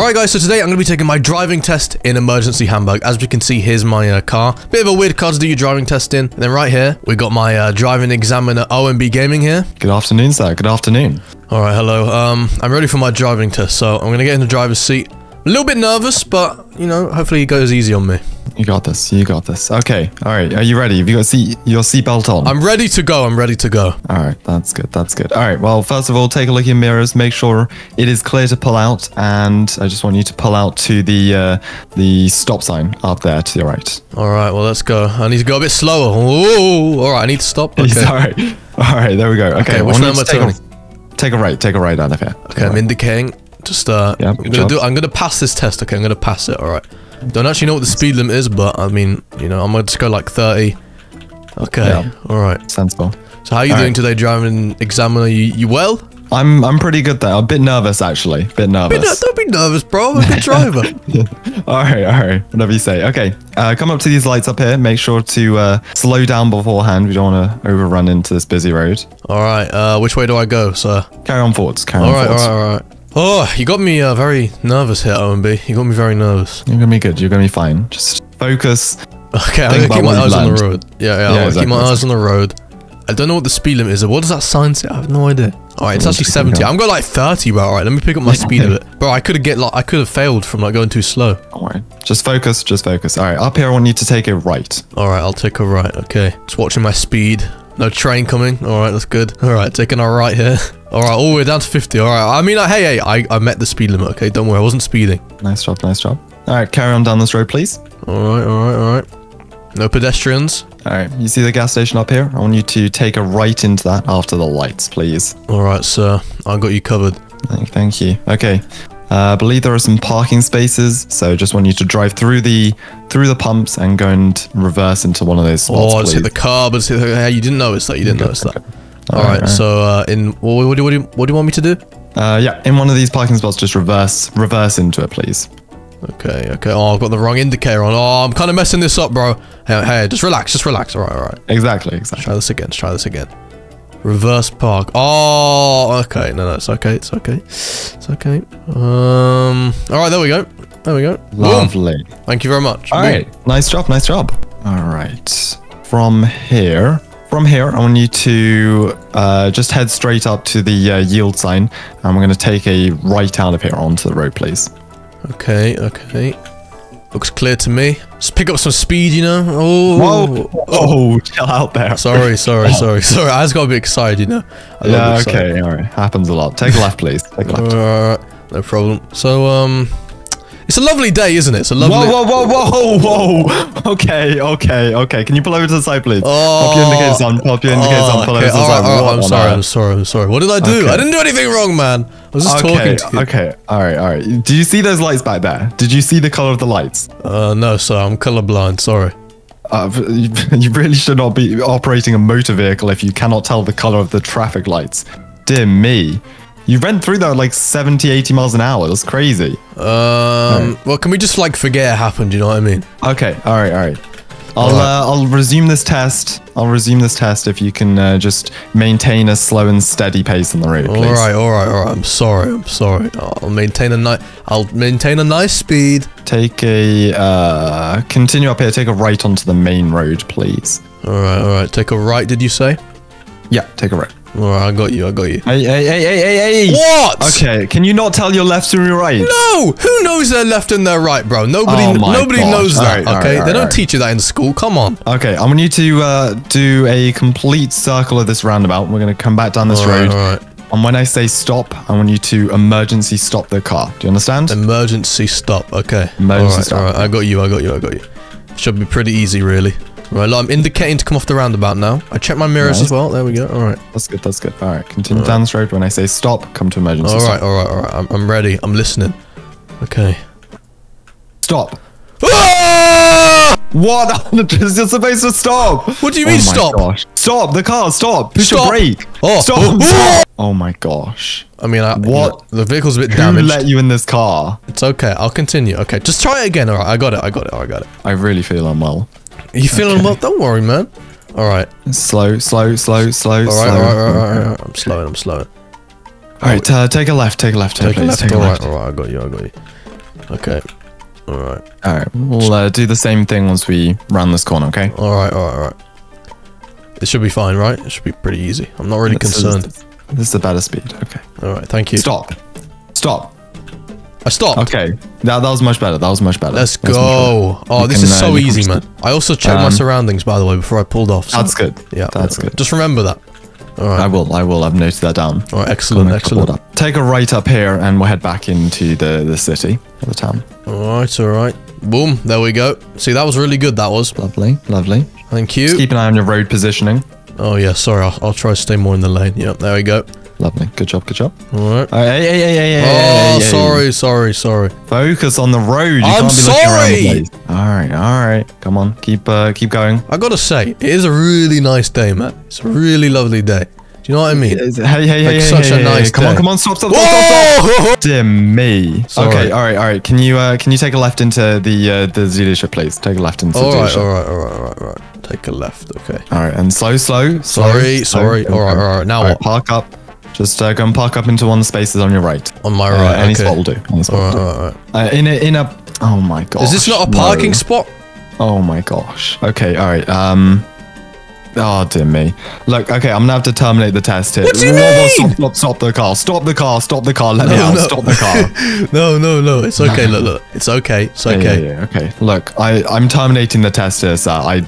Alright guys, so today I'm going to be taking my driving test in Emergency Hamburg. As we can see, here's my car. Bit of a weird car to do your driving test in. And then right here, we got my driving examiner OMB Gaming here. Good afternoon, sir. Good afternoon. Alright, hello. I'm ready for my driving test, so I'm going to get in the driver's seat. A little bit nervous, but, you know, hopefully it goes easy on me. You got this. You got this. Okay. All right. Are you ready? Have you got your seatbelt on? I'm ready to go. I'm ready to go. All right. That's good. That's good. All right. Well, first of all, take a look in mirrors. Make sure it is clear to pull out. And I just want you to pull out to the stop sign up there to the right. All right. Well, let's go. I need to go a bit slower. Ooh. All right. I need to stop. Okay. Sorry. All right. There we go. Okay. Which number take a right. Take a right out of here. Okay. I'm indicating. Just yeah, I'm gonna pass this test. Okay, I'm gonna pass it. All right. Don't actually know what the speed limit is, but I mean, you know, I'm gonna just go like 30. Okay. Yeah. All right. Sensible. So how are you doing today, driving examiner? You well? I'm pretty good there. I'm a bit nervous actually. Don't be nervous, bro. I'm a good driver. All right. Whatever you say. Okay. Come up to these lights up here. Make sure to slow down beforehand. We don't want to overrun into this busy road. All right. Which way do I go, sir? Carry on forwards. All right. Oh, you got me very nervous here, OMB. You got me very nervous. You're gonna be good. You're gonna be fine. Just focus. Okay, I'm gonna keep my eyes on the road. Yeah, exactly. Keep my eyes on the road. I don't know what the speed limit is. What does that sign say? I have no idea. All right, it's actually 70. I'm going like 30, bro. All right, let me pick up my speed a bit. Bro, I could have failed from like going too slow. All right, just focus. Just focus. All right, up here I want you to take a right. All right, I'll take a right. Okay, just watching my speed. No train coming. All right, that's good. All right, taking our right here. All right, all the way down to 50. All right, I mean, hey, I met the speed limit. Okay, don't worry, I wasn't speeding. Nice job. All right, carry on down this road, please. All right. No pedestrians. All right, you see the gas station up here? I want you to take a right into that after the lights, please. All right, sir. I got you covered. Thank you. Okay. I believe there are some parking spaces, so just want you to drive through the pumps and go and reverse into one of those spots. Oh, I just hit the curb. You didn't notice that. All right. So, what do you want me to do? Yeah, in one of these parking spots, just reverse into it, please. Okay. Oh, I've got the wrong indicator on. Oh, I'm kind of messing this up, bro. Hey, just relax. All right. Exactly. Let's try this again. Reverse park. Oh, okay. No, it's okay. All right, there we go. Lovely. Boom. Thank you very much. All right. Nice job. All right. From here, I want you to just head straight up to the yield sign, and we're going to take a right out of here onto the road, please. Okay. Looks clear to me. Just pick up some speed, you know. Oh, chill out there. Sorry. I just got a bit excited, you know. Okay, all right. Happens a lot. Take a left, please. No problem. So, it's a lovely day, isn't it? Whoa. Okay. Can you pull over to the side, please? Pop your indicators on. Pull over to the side. I'm sorry. What did I do? Okay. I didn't do anything wrong, man. I was just talking to you. Okay. All right. Do you see those lights back there? Did you see the color of the lights? No, sir. I'm colorblind. Sorry. You really should not be operating a motor vehicle if you cannot tell the color of the traffic lights. Dear me. You ran through that at like 70, 80 miles an hour. That's crazy. Well, can we just like forget it happened? You know what I mean? Okay. All right. I'll resume this test. If you can just maintain a slow and steady pace on the road, please. All right. I'm sorry. I'll maintain a nice speed. Continue up here. Take a right onto the main road, please. All right. Take a right, did you say? Yeah, take a right. Alright, I got you. Hey. What? Okay, can you not tell your left and your right? No! Who knows their left and their right, bro? Nobody knows that, okay? They don't teach you that in school, come on. Okay, I'm gonna need to do a complete circle of this roundabout. We're gonna come back down this road. All right. And when I say stop, I want you to emergency stop the car. Do you understand? Emergency stop, okay. Emergency stop. Alright, I got you. Should be pretty easy, really. Right, look, I'm indicating to come off the roundabout now. I checked my mirrors as well. There we go. All right. That's good. All right. Continue down this road. When I say stop, come to emergency. All right. I'm ready. I'm listening. Okay. Stop. What? You're supposed to stop. What do you mean stop? Gosh. Stop the car. Stop. Push your brake. Stop. Oh my gosh. I mean, the vehicle's a bit damaged. Who let you in this car? It's okay. I'll continue. Okay. Just try it again. All right. I got it. I really feel unwell. You feeling well? Don't worry, man. All right. Slow. All right. I'm slowing. All right, take a left, please. All right, I got you. Okay. Alright. Alright, we'll do the same thing once we round this corner, okay? Alright, alright, alright. It should be fine, right? It should be pretty easy. I'm not really concerned. This is a better speed, okay. Alright, thank you. Stop. Stop. I stopped. Okay. That was much better. That was much better. Let's go. Oh, this is so easy, man. I also checked my surroundings, by the way, before I pulled off. So. That's good. Yeah. That's good. Just remember that. All right. I will. I will. I've noted that down. All right. Excellent. Excellent. Take a right up here and we'll head back into the city or the town. All right. All right. Boom. There we go. See, that was really good. That was lovely. Lovely. Thank you. Just keep an eye on your road positioning. Oh, yeah. Sorry. I'll try to stay more in the lane. Yep. There we go. Lovely. Good job. Good job. All right. Oh, sorry. Sorry. Sorry. Focus on the road. You can't be looking around the place. All right. All right. Come on. Keep going. I gotta say, it is a really nice day, man. It's a really lovely day. Do you know what I mean? Hey, such a nice day. Come on. Come on. Stop. Stop. Stop. Dear me. Sorry. Okay. All right. All right. Can you take a left into the dealership, please? Take a left into the dealership. All right. All right. All right. All right. Take a left. Okay. All right. And slow. Sorry. All right. All right. Now what? Park up. Just go and park up into one of the spaces on your right. On my right, any spot will do. Oh my gosh. Is this not a parking spot? Oh my gosh. Okay, all right. Oh dear me. Look, okay, I'm gonna have to terminate the test here. What do you mean? Stop the car. Stop the car. Stop the car. Let me out. Stop the car. No. It's okay. Look. It's okay. It's okay. Okay. Look, I'm terminating the test here, sir. I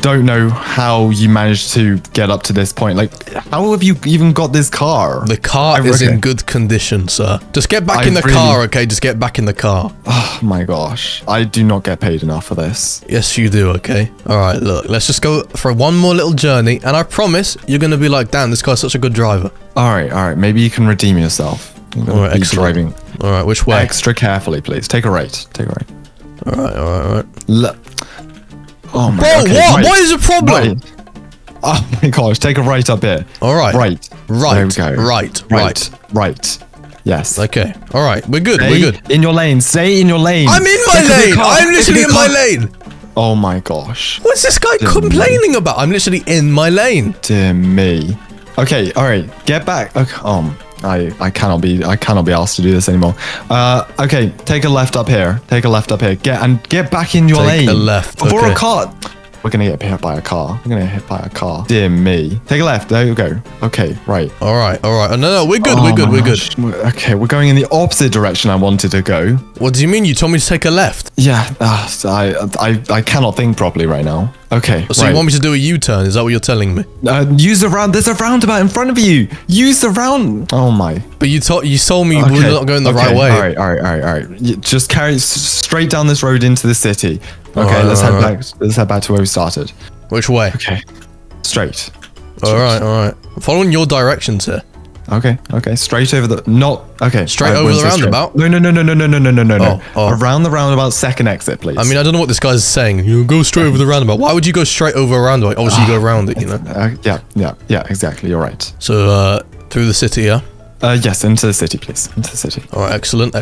don't know how you managed to get up to this point. Like, how have you even got this car? The car is in good condition, sir. Just get back in the car, okay? Just get back in the car. Oh, my gosh. I do not get paid enough for this. Yes, you do, okay? All right, look. Let's just go for one more little journey. And I promise you're going to be like, damn, this guy's such a good driver. All right. Maybe you can redeem yourself. All right, driving. All right, which way? Extra carefully, please. Take a right. Take a right. All right. Look. Oh my God. Okay, what? Right. What is the problem? Right. Oh my gosh, take a right up here. All right. Right. There we go. Right. Yes. Okay. All right. We're good. We're good. In your lane. Stay in your lane. I'm in my lane. I'm literally in my lane. Oh my gosh. What's this guy complaining about? I'm literally in my lane. Dear me. Okay. All right. Get back. Okay. I cannot be asked to do this anymore. Okay, take a left up here. Get back in your lane. Take a left. Before a car. We're gonna get hit by a car. Dear me. Take a left. There you go. Okay. Right. All right. No. We're good. We're good. Okay. We're going in the opposite direction I wanted to go. What do you mean? You told me to take a left. Yeah. I cannot think properly right now. Okay. So you want me to do a U-turn? Is that what you're telling me? Use the round. There's a roundabout in front of you. Use the round. Oh my. But you told me we're not going the right way. All right. Just carry straight down this road into the city. Okay, let's head back. Let's head back to where we started. Which way? Okay, straight. All right. I'm following your directions here. Okay. Straight over the over the roundabout. No. Around the roundabout, second exit, please. I mean, I don't know what this guy's saying. You go straight over the roundabout. Why would you go straight over a roundabout? Obviously, you go around it. You know. Yeah. Exactly. You're right. So through the city, yeah. Yes, into the city, please. Into the city. All right, excellent.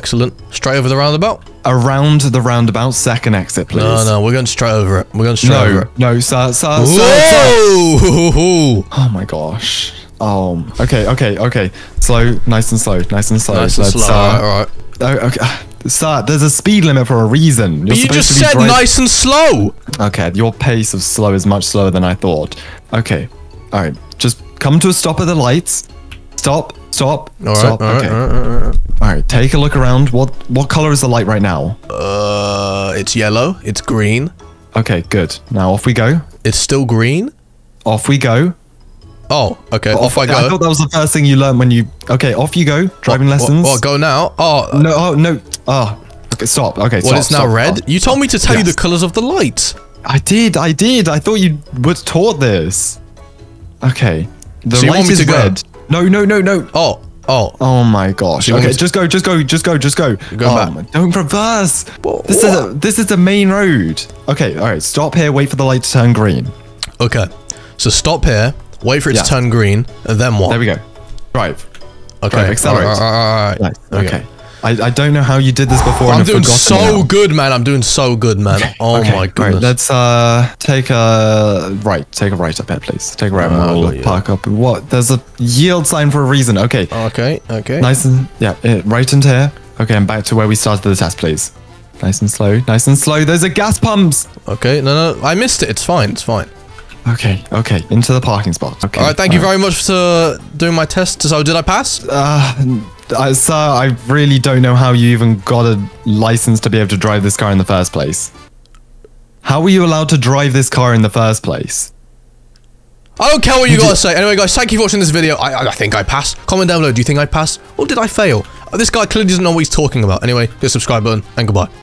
Straight over the roundabout? Around the roundabout, second exit, please. No, we're going straight over it. No, sir. Whoa! Oh, my gosh. Okay. Slow, nice and slow. All right. Okay. Sir, there's a speed limit for a reason. But you just said nice and slow. Okay, your pace of slow is much slower than I thought. Okay, all right. Just come to a stop at the lights. Stop. All right. Okay. All right. Take a look around. What color is the light right now? It's yellow. It's green. Okay. Good. Now off we go. It's still green. Off we go. Oh. Okay. Off I go. I thought that was the first thing you learned when you. Okay. Off you go. Driving lessons. Oh, go now. Oh. No. Oh no. Oh. Okay. Stop. Okay. Well, it's now red. You told me to tell you the colors of the lights. I did. I thought you were taught this. Okay. The light is red. No. Oh my gosh. Okay, just go. Go back. Don't reverse. This is the main road. Okay, all right. Stop here. Wait for the light to turn green. Okay. So stop here. Wait for it to turn green. And then what? There we go. Drive. Okay. Accelerate. All right. Okay. I don't know how you did this before. I'm doing so good, man. I'm doing so good, man. Oh my goodness. Right, let's take a right. Take a right up here, please. Take a right. We'll park up. What? There's a yield sign for a reason. Okay. Okay. Okay. Nice and yeah. Right into here. Okay, and back to where we started the test, please. Nice and slow. Nice and slow. Those are gas pumps. Okay. No, no. I missed it. It's fine. It's fine. Okay, okay, into the parking spot. Okay. All right, thank you very much for doing my test. So, did I pass? Sir, I really don't know how you even got a license to be able to drive this car in the first place. How were you allowed to drive this car in the first place? I don't care what you gotta say. Anyway, guys, thank you for watching this video. I think I passed. Comment down below, do you think I passed? Or did I fail? This guy clearly doesn't know what he's talking about. Anyway, hit the subscribe button, and goodbye.